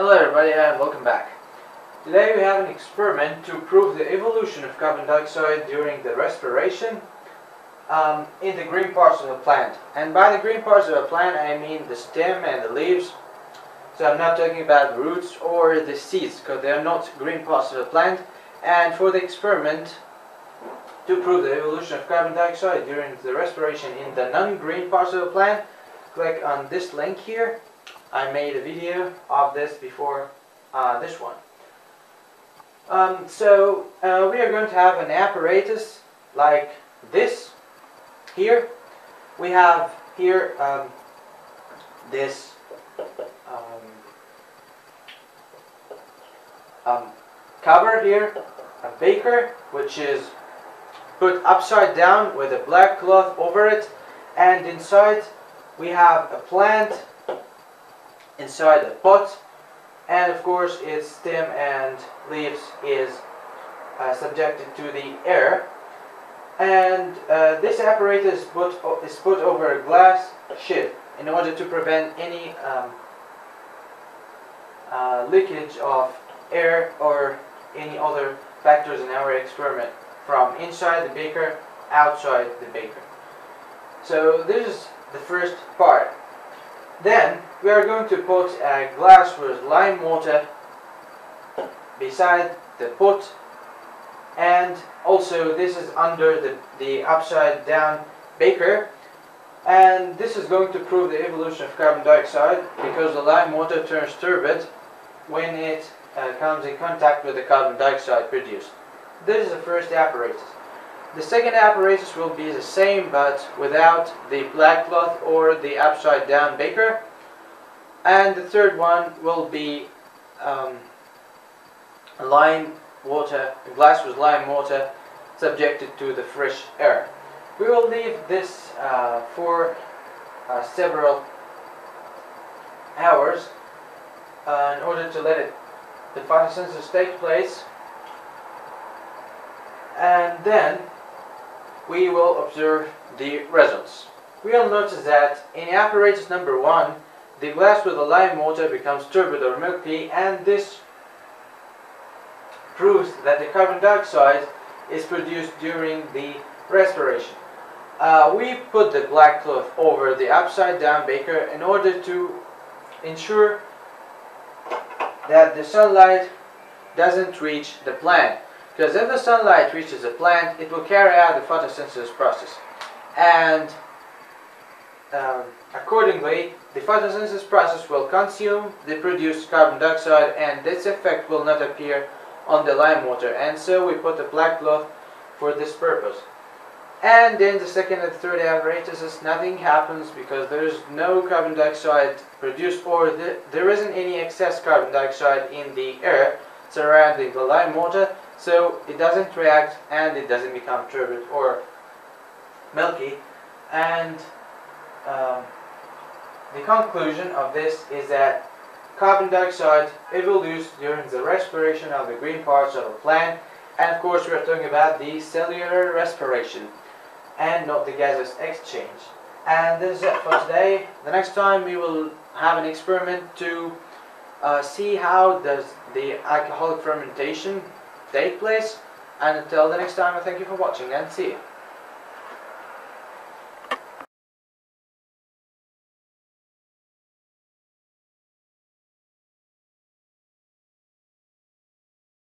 Hello everybody and welcome back. Today we have an experiment to prove the evolution of carbon dioxide during the respiration in the green parts of a plant. And by the green parts of a plant I mean the stem and the leaves. So I'm not talking about roots or the seeds because they are not green parts of a plant. And for the experiment to prove the evolution of carbon dioxide during the respiration in the non-green parts of a plant, click on this link here. I made a video of this before this one. We are going to have an apparatus like this here. We have here this cover here, a beaker, which is put upside down with a black cloth over it, and inside we have a plant inside the pot, and of course its stem and leaves is subjected to the air, and this apparatus is put over a glass sheet in order to prevent any leakage of air or any other factors in our experiment from inside the beaker outside the beaker. So this is the first part. Then we are going to put a glass with lime water beside the pot, and also this is under the upside down beaker, and this is going to prove the evolution of carbon dioxide because the lime water turns turbid when it comes in contact with the carbon dioxide produced. This is the first apparatus. The second apparatus will be the same but without the black cloth or the upside down beaker. And the third one will be lime water, a glass with lime water subjected to the fresh air. We will leave this for several hours in order to let the photosynthesis take place, and then we will observe the results. We will notice that in apparatus number one, the glass with the lime water becomes turbid or milky, and this proves that the carbon dioxide is produced during the respiration. We put the black cloth over the upside down beaker in order to ensure that the sunlight doesn't reach the plant, because if the sunlight reaches the plant it will carry out the photosynthesis process, and accordingly, the photosynthesis process will consume the produced carbon dioxide, and this effect will not appear on the lime water, and so we put a black cloth for this purpose. And then the second and third apparatuses, nothing happens because there is no carbon dioxide produced, or there isn't any excess carbon dioxide in the air surrounding the lime water, so it doesn't react and it doesn't become turbid or milky. And the conclusion of this is that carbon dioxide evolves during the respiration of the green parts of a plant, and of course we are talking about the cellular respiration and not the gaseous exchange. And this is it for today. The next time we will have an experiment to see how does the alcoholic fermentation take place, and until the next time I thank you for watching and see you.